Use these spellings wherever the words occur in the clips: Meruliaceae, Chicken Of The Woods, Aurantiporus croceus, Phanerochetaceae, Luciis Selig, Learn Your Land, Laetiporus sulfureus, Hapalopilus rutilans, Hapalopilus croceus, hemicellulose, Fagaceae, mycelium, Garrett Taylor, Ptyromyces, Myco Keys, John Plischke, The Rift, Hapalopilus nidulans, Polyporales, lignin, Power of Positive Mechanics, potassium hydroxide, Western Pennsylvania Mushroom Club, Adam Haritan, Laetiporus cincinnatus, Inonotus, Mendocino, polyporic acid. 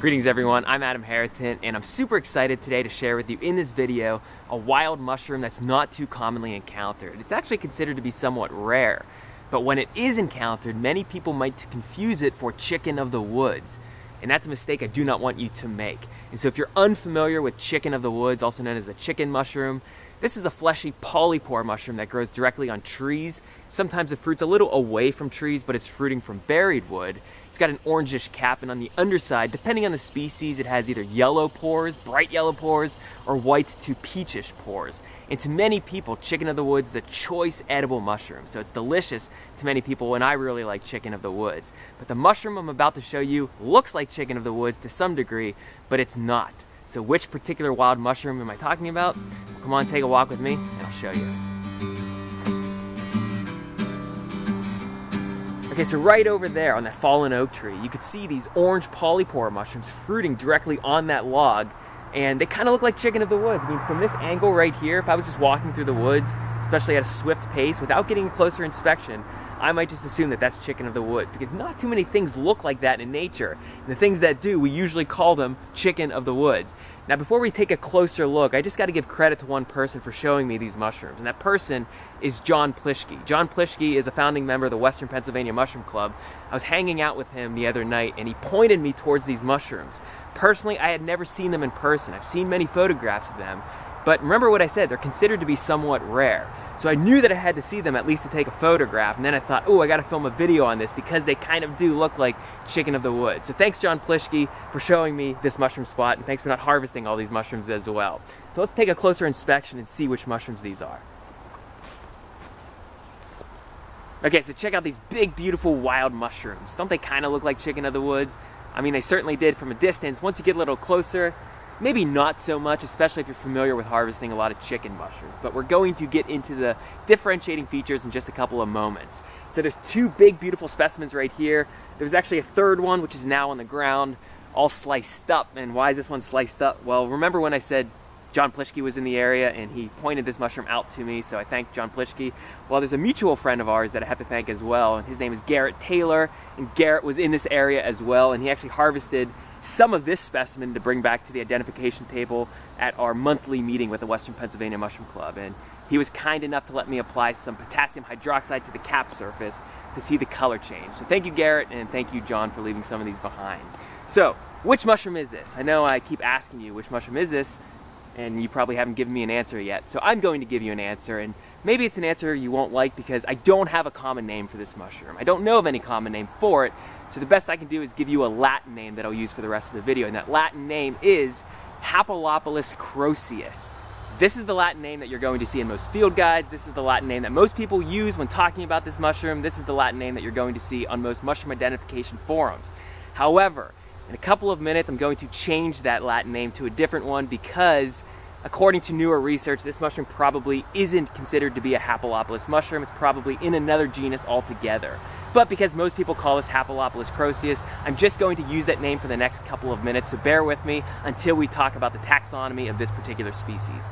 Greetings everyone, I'm Adam Haritan and I'm super excited today to share with you in this video a wild mushroom that's not too commonly encountered. It's actually considered to be somewhat rare, but when it is encountered, many people might confuse it for chicken of the woods. And that's a mistake I do not want you to make. And so if you're unfamiliar with chicken of the woods, also known as the chicken mushroom, this is a fleshy polypore mushroom that grows directly on trees. Sometimes the fruit's a little away from trees, but it's fruiting from buried wood. It's got an orangish cap, and on the underside, depending on the species, it has either yellow pores, bright yellow pores, or white to peachish pores. And to many people, chicken of the woods is a choice edible mushroom, so it's delicious to many people, and I really like chicken of the woods. But the mushroom I'm about to show you looks like chicken of the woods to some degree, but it's not. So which particular wild mushroom am I talking about? Well, come on, take a walk with me, and I'll show you. Okay, so right over there on that fallen oak tree, you can see these orange polypore mushrooms fruiting directly on that log, and they kind of look like chicken of the woods. I mean, from this angle right here, if I was just walking through the woods, especially at a swift pace, without getting closer inspection, I might just assume that that's chicken of the woods, because not too many things look like that in nature. And the things that do, we usually call them chicken of the woods. Now, before we take a closer look, I just got to give credit to one person for showing me these mushrooms, and that person is John Plischke. John Plischke is a founding member of the Western Pennsylvania Mushroom Club. I was hanging out with him the other night, and he pointed me towards these mushrooms. Personally, I had never seen them in person. I've seen many photographs of them, but remember what I said, they're considered to be somewhat rare. So I knew that I had to see them at least to take a photograph, and then I thought, oh, I gotta film a video on this because they kind of do look like chicken of the woods. So thanks, John Plischke, for showing me this mushroom spot, and thanks for not harvesting all these mushrooms as well. So let's take a closer inspection and see which mushrooms these are. Okay, so check out these big, beautiful, wild mushrooms. Don't they kind of look like chicken of the woods? I mean, they certainly did from a distance. Once you get a little closer, maybe not so much, especially if you're familiar with harvesting a lot of chicken mushrooms. But we're going to get into the differentiating features in just a couple of moments. So there's two big, beautiful specimens right here. There's actually a third one, which is now on the ground, all sliced up. And why is this one sliced up? Well, remember when I said John Plischke was in the area and he pointed this mushroom out to me, so I thank John Plischke. Well, there's a mutual friend of ours that I have to thank as well, and his name is Garrett Taylor, and Garrett was in this area as well, and he actually harvested some of this specimen to bring back to the identification table at our monthly meeting with the Western Pennsylvania Mushroom Club, and he was kind enough to let me apply some potassium hydroxide to the cap surface to see the color change. So thank you, Garrett, and thank you, John, for leaving some of these behind. So which mushroom is this? I know I keep asking you which mushroom is this, and you probably haven't given me an answer yet, so I'm going to give you an answer, and maybe it's an answer you won't like because I don't have a common name for this mushroom. I don't know of any common name for it, so the best I can do is give you a Latin name that I'll use for the rest of the video, and that Latin name is Hapalopilus croceus. This is the Latin name that you're going to see in most field guides. This is the Latin name that most people use when talking about this mushroom. This is the Latin name that you're going to see on most mushroom identification forums. However, in a couple of minutes, I'm going to change that Latin name to a different one because, according to newer research, this mushroom probably isn't considered to be a Hapalopilus mushroom. It's probably in another genus altogether. But because most people call this Hapalopilus croceus, I'm just going to use that name for the next couple of minutes, so bear with me until we talk about the taxonomy of this particular species.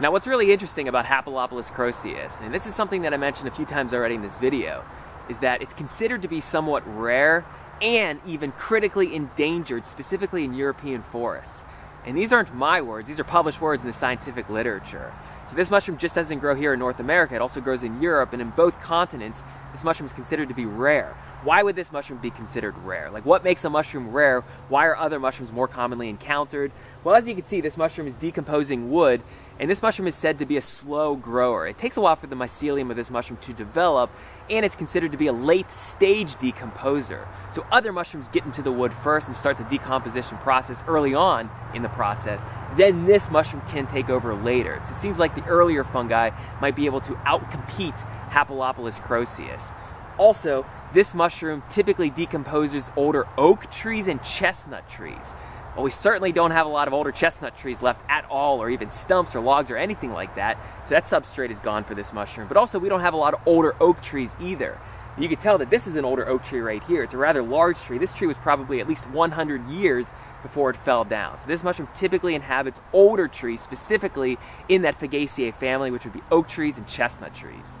Now, what's really interesting about Hapalopilus croceus, and this is something that I mentioned a few times already in this video, is that it's considered to be somewhat rare and even critically endangered, specifically in European forests. And these aren't my words, these are published words in the scientific literature. So this mushroom just doesn't grow here in North America, it also grows in Europe, and in both continents, this mushroom is considered to be rare. Why would this mushroom be considered rare? Like, what makes a mushroom rare? Why are other mushrooms more commonly encountered? Well, as you can see, this mushroom is decomposing wood, and this mushroom is said to be a slow grower. It takes a while for the mycelium of this mushroom to develop, and it's considered to be a late-stage decomposer. So other mushrooms get into the wood first and start the decomposition process early on in the process. Then this mushroom can take over later. So it seems like the earlier fungi might be able to outcompete Hapalopilus croceus. Also, this mushroom typically decomposes older oak trees and chestnut trees. Well, we certainly don't have a lot of older chestnut trees left at all, or even stumps or logs or anything like that, so that substrate is gone for this mushroom. But also, we don't have a lot of older oak trees either. You can tell that this is an older oak tree right here. It's a rather large tree. This tree was probably at least 100 years before it fell down. So this mushroom typically inhabits older trees, specifically in that Fagaceae family, which would be oak trees and chestnut trees.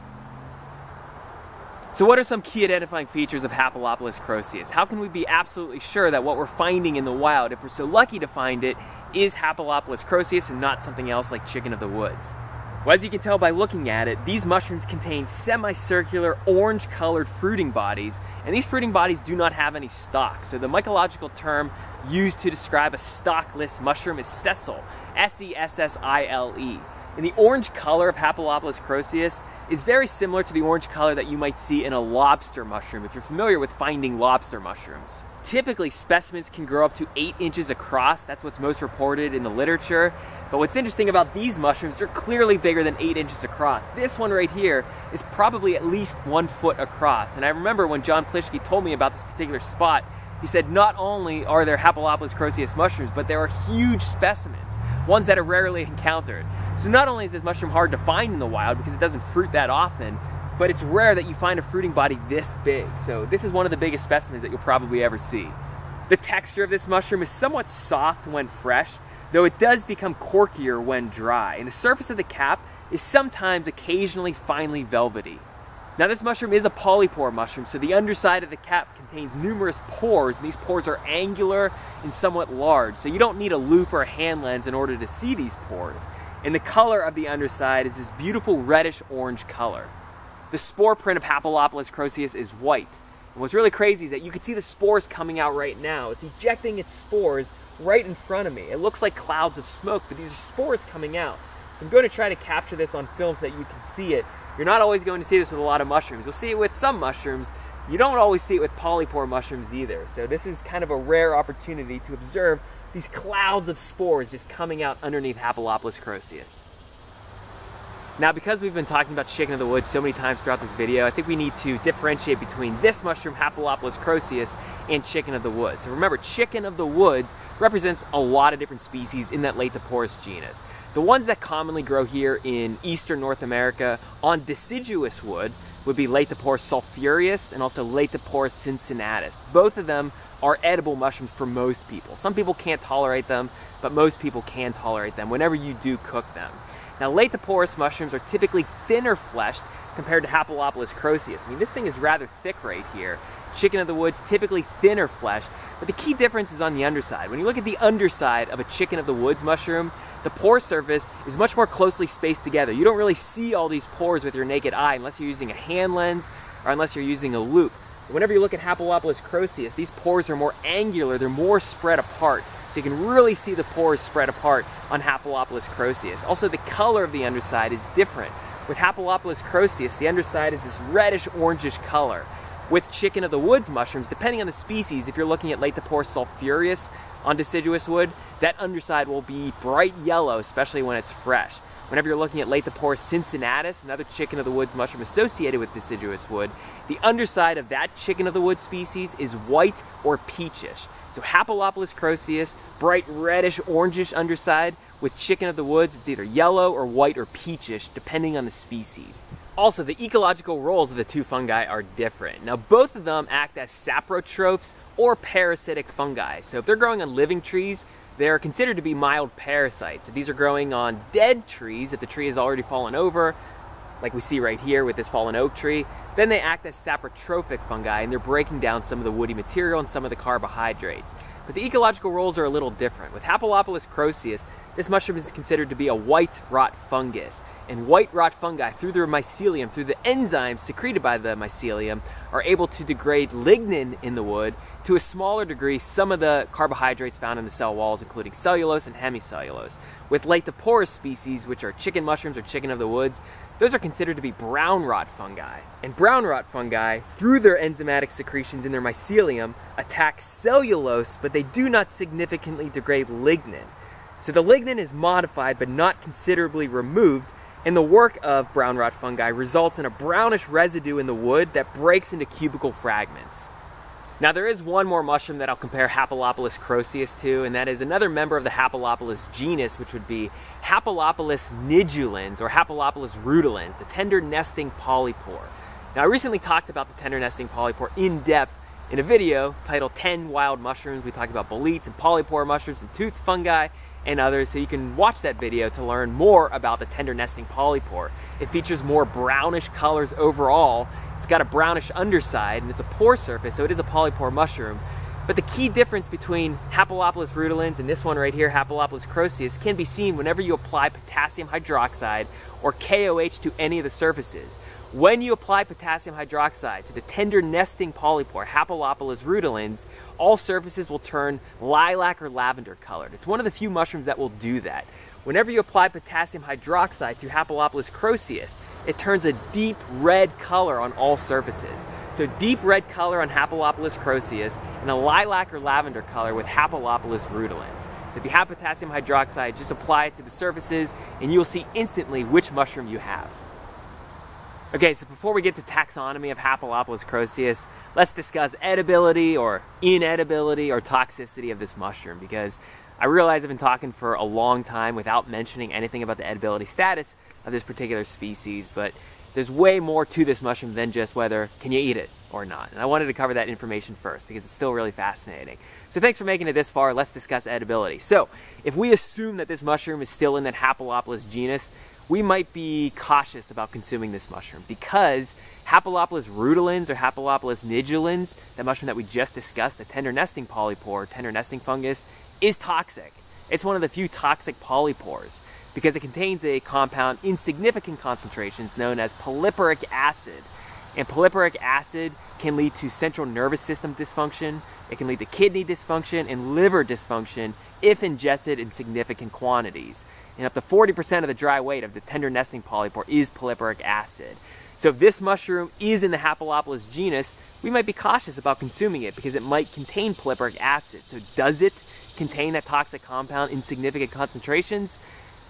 So what are some key identifying features of Hapalopilus croceus? How can we be absolutely sure that what we're finding in the wild, if we're so lucky to find it, is Hapalopilus croceus and not something else like Chicken of the Woods? Well, as you can tell by looking at it, these mushrooms contain semicircular orange-colored fruiting bodies, and these fruiting bodies do not have any stalk. So the mycological term used to describe a stalkless mushroom is sessile, S-E-S-S-I-L-E. And the orange color of Hapalopilus croceus is very similar to the orange color that you might see in a lobster mushroom, if you're familiar with finding lobster mushrooms. Typically, specimens can grow up to 8 inches across. That's what's most reported in the literature. But what's interesting about these mushrooms, they're clearly bigger than 8 inches across. This one right here is probably at least 1 foot across. And I remember when John Plischke told me about this particular spot, he said not only are there Hapalopilus croceus mushrooms, but there are huge specimens, ones that are rarely encountered. So not only is this mushroom hard to find in the wild because it doesn't fruit that often, but it's rare that you find a fruiting body this big. So this is one of the biggest specimens that you'll probably ever see. The texture of this mushroom is somewhat soft when fresh, though it does become corkier when dry. And the surface of the cap is sometimes occasionally finely velvety. Now this mushroom is a polypore mushroom, so the underside of the cap contains numerous pores, and these pores are angular and somewhat large. So you don't need a loop or a hand lens in order to see these pores. And the color of the underside is this beautiful reddish-orange color. The spore print of Hapalopilus croceus is white. And what's really crazy is that you can see the spores coming out right now. It's ejecting its spores right in front of me. It looks like clouds of smoke, but these are spores coming out. I'm going to try to capture this on film so that you can see it. You're not always going to see this with a lot of mushrooms. You'll see it with some mushrooms. You don't always see it with polypore mushrooms either. So this is kind of a rare opportunity to observe these clouds of spores just coming out underneath Hapalopilus croceus. Now, because we've been talking about Chicken of the Woods so many times throughout this video, I think we need to differentiate between this mushroom, Hapalopilus croceus, and Chicken of the Woods. So remember, Chicken of the Woods represents a lot of different species in that Laetiporus genus. The ones that commonly grow here in eastern North America on deciduous wood would be Laetiporus sulfureus and also Laetiporus cincinnatus. Both of them are edible mushrooms for most people. Some people can't tolerate them, but most people can tolerate them whenever you do cook them. Now, Laetiporus mushrooms are typically thinner fleshed compared to Hapalopilus croceus. I mean, this thing is rather thick right here. Chicken of the Woods, typically thinner fleshed, but the key difference is on the underside. When you look at the underside of a Chicken of the Woods mushroom, the pore surface is much more closely spaced together. You don't really see all these pores with your naked eye unless you're using a hand lens or unless you're using a loop. Whenever you look at Hapalopilus croceus, these pores are more angular, they're more spread apart. So you can really see the pores spread apart on Hapalopilus croceus. Also, the color of the underside is different. With Hapalopilus croceus, the underside is this reddish-orangish color. With Chicken of the Woods mushrooms, depending on the species, if you're looking at Laetiporus sulfureus on deciduous wood, that underside will be bright yellow, especially when it's fresh. Whenever you're looking at Laetiporus cincinnatus, another Chicken of the Woods mushroom associated with deciduous wood, the underside of that Chicken of the Woods species is white or peachish. So Hapalopilus croceus, bright reddish orangish underside. With Chicken of the Woods, it's either yellow or white or peachish, depending on the species. Also, the ecological roles of the two fungi are different. Now, both of them act as saprotrophs or parasitic fungi. So if they're growing on living trees, they're considered to be mild parasites. If these are growing on dead trees, if the tree has already fallen over, like we see right here with this fallen oak tree, then they act as saprotrophic fungi, and they're breaking down some of the woody material and some of the carbohydrates. But the ecological roles are a little different. With Hapalopilus croceus, this mushroom is considered to be a white rot fungus. And white rot fungi, through their mycelium, through the enzymes secreted by the mycelium, are able to degrade lignin in the wood to a smaller degree, some of the carbohydrates found in the cell walls, including cellulose and hemicellulose. With Laetiporus species, which are chicken mushrooms or Chicken of the Woods, those are considered to be brown rot fungi. And brown rot fungi, through their enzymatic secretions in their mycelium, attack cellulose, but they do not significantly degrade lignin. So the lignin is modified but not considerably removed, and the work of brown rot fungi results in a brownish residue in the wood that breaks into cubical fragments. Now, there is one more mushroom that I'll compare Hapalopilus croceus to, and that is another member of the Hapalopilus genus, which would be Hapalopilus nidulans or Hapalopilus rutilans, the tender nesting polypore. Now, I recently talked about the tender nesting polypore in depth in a video titled 10 Wild Mushrooms. We talked about boletes and polypore mushrooms and tooth fungi and others, so you can watch that video to learn more about the tender nesting polypore. It features more brownish colors overall. It's got a brownish underside and it's a pore surface, so it is a polypore mushroom. But the key difference between Hapalopilus rutilans and this one right here, Hapalopilus croceus, can be seen whenever you apply potassium hydroxide or KOH to any of the surfaces. When you apply potassium hydroxide to the tender nesting polypore, Hapalopilus rutilans, all surfaces will turn lilac or lavender colored. It's one of the few mushrooms that will do that. Whenever you apply potassium hydroxide to Hapalopilus croceus, it turns a deep red color on all surfaces. So deep red color on Hapalopilus croceus and a lilac or lavender color with Hapalopilus rutilans. So if you have potassium hydroxide, just apply it to the surfaces and you'll see instantly which mushroom you have. Okay, so before we get to taxonomy of Hapalopilus croceus, let's discuss edibility or inedibility or toxicity of this mushroom, because I realize I've been talking for a long time without mentioning anything about the edibility status of this particular species, but there's way more to this mushroom than just whether can you eat it or not. And I wanted to cover that information first because it's still really fascinating. So thanks for making it this far. Let's discuss edibility. So if we assume that this mushroom is still in that Hapalopilus genus, we might be cautious about consuming this mushroom because Hapalopilus rutilans or Hapalopilus nidulans, that mushroom that we just discussed, the tender nesting polypore, tender nesting fungus, is toxic. It's one of the few toxic polypores, because it contains a compound in significant concentrations known as polyporic acid. And polyporic acid can lead to central nervous system dysfunction, it can lead to kidney dysfunction and liver dysfunction if ingested in significant quantities. And up to 40% of the dry weight of the tender nesting polypore is polyporic acid. So if this mushroom is in the Hapalopilus genus, we might be cautious about consuming it because it might contain polyporic acid. So does it contain that toxic compound in significant concentrations?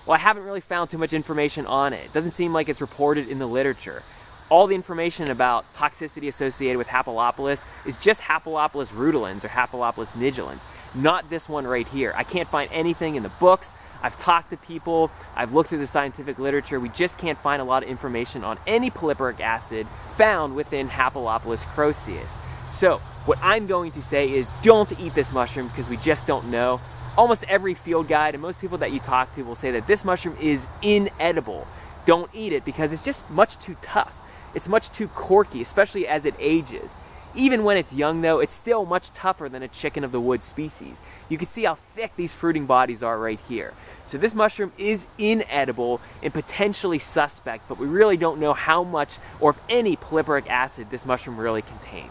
Well, I haven't really found too much information on it. It doesn't seem like it's reported in the literature. All the information about toxicity associated with Hapalopilus is just Hapalopilus rutilans or Hapalopilus nidulans, not this one right here. I can't find anything in the books. I've talked to people. I've looked through the scientific literature. We just can't find a lot of information on any polyporic acid found within Hapalopilus croceus. So what I'm going to say is don't eat this mushroom because we just don't know. Almost every field guide and most people that you talk to will say that this mushroom is inedible. Don't eat it because it's just much too tough. It's much too corky, especially as it ages. Even when it's young though, it's still much tougher than a chicken of the woods species. You can see how thick these fruiting bodies are right here. So this mushroom is inedible and potentially suspect, but we really don't know how much or if any polyporic acid this mushroom really contains.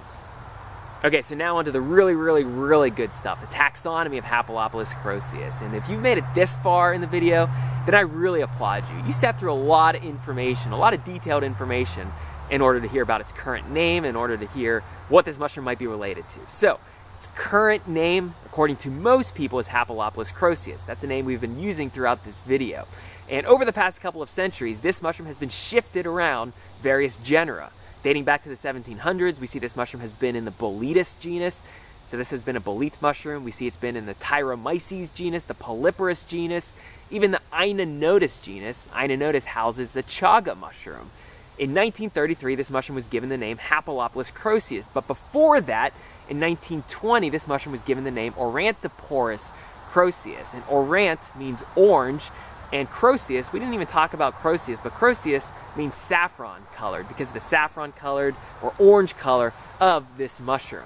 Okay, so now onto the really good stuff, the taxonomy of Hapalopilus croceus. And if you've made it this far in the video, then I really applaud you. You sat through a lot of information, a lot of detailed information in order to hear about its current name, in order to hear what this mushroom might be related to. So its current name, according to most people, is Hapalopilus croceus. That's the name we've been using throughout this video. And over the past couple of centuries, this mushroom has been shifted around various genera. Dating back to the 1700s, we see this mushroom has been in the Boletus genus. So this has been a Boletus mushroom. We see it's been in the Ptyromyces genus, the Polyporus genus, even the Inonotus genus. Inonotus houses the chaga mushroom. In 1933, this mushroom was given the name Hapalopilus croceus. But before that, in 1920, this mushroom was given the name Aurantiporus croceus. And orant means orange, and croceus, we didn't even talk about croceus, but croceus means saffron colored because of the saffron colored or orange color of this mushroom.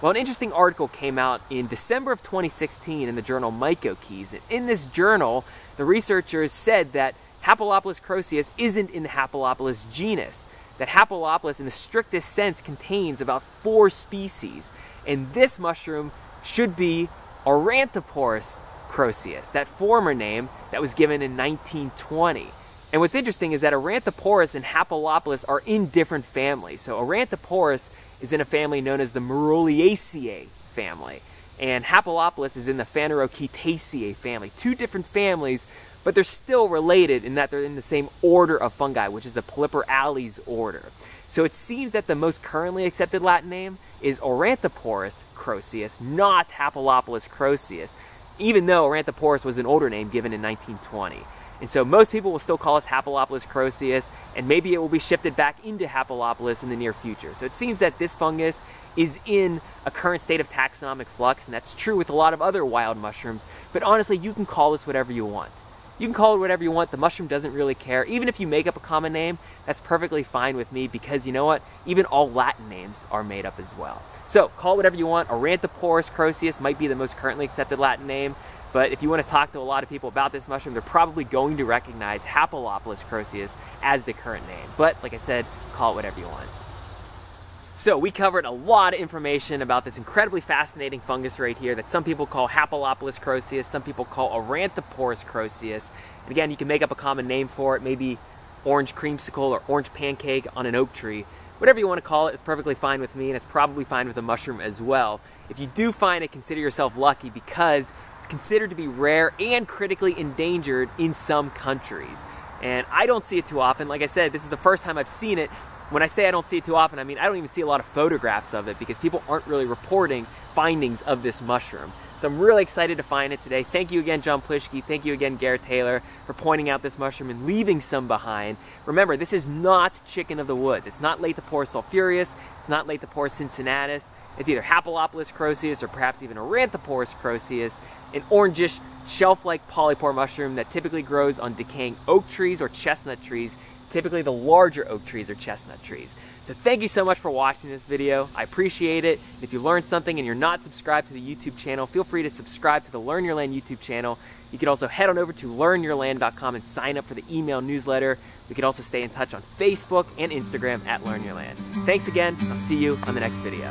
Well, an interesting article came out in December of 2016 in the journal Myco Keys. And in this journal, the researchers said that Hapalopilus croceus isn't in the Hapalopilus genus, that Hapalopilus in the strictest sense contains about 4 species. And this mushroom should be Aurantiporus croceus, that former name that was given in 1920. And what's interesting is that Aurantiporus and Hapalopilus are in different families. So Aurantiporus is in a family known as the Meruliaceae family, and Hapalopilus is in the Phanerochetaceae family. 2 different families, but they're still related in that they're in the same order of fungi, which is the Polyporales order. So it seems that the most currently accepted Latin name is Aurantiporus croceus, not Hapalopilus croceus, even though Aurantiporus was an older name given in 1920. And so most people will still call us Hapalopilus croceus, and maybe it will be shifted back into Hapalopilus in the near future. So it seems that this fungus is in a current state of taxonomic flux, and that's true with a lot of other wild mushrooms. But honestly, you can call this whatever you want. You can call it whatever you want. The mushroom doesn't really care. Even if you make up a common name, that's perfectly fine with me, because you know what? Even all Latin names are made up as well. So call it whatever you want. Aurantiporus croceus might be the most currently accepted Latin name, but if you want to talk to a lot of people about this mushroom, they're probably going to recognize Hapalopilus croceus as the current name. But like I said, call it whatever you want. So we covered a lot of information about this incredibly fascinating fungus right here that some people call Hapalopilus croceus, some people call Aurantiporus croceus. And again, you can make up a common name for it, maybe orange creamsicle or orange pancake on an oak tree. Whatever you want to call it, it's perfectly fine with me, and it's probably fine with the mushroom as well. If you do find it, consider yourself lucky, because it's considered to be rare and critically endangered in some countries. And I don't see it too often. Like I said, this is the first time I've seen it. When I say I don't see it too often, I mean I don't even see a lot of photographs of it, because people aren't really reporting findings of this mushroom. So I'm really excited to find it today. Thank you again, John Plischke. Thank you again, Garrett Taylor, for pointing out this mushroom and leaving some behind. Remember, this is not Chicken of the Woods. It's not Laetiporus sulfureus. It's not Laetiporus cincinnatus. It's either Hapalopilus croceus or perhaps even Aurantiporus croceus, an orangish shelf-like polypore mushroom that typically grows on decaying oak trees or chestnut trees. Typically the larger oak trees or chestnut trees. So thank you so much for watching this video. I appreciate it. If you learned something and you're not subscribed to the YouTube channel, feel free to subscribe to the Learn Your Land YouTube channel. You can also head on over to learnyourland.com and sign up for the email newsletter. We can also stay in touch on Facebook and Instagram at Learn Your Land. Thanks again. I'll see you on the next video.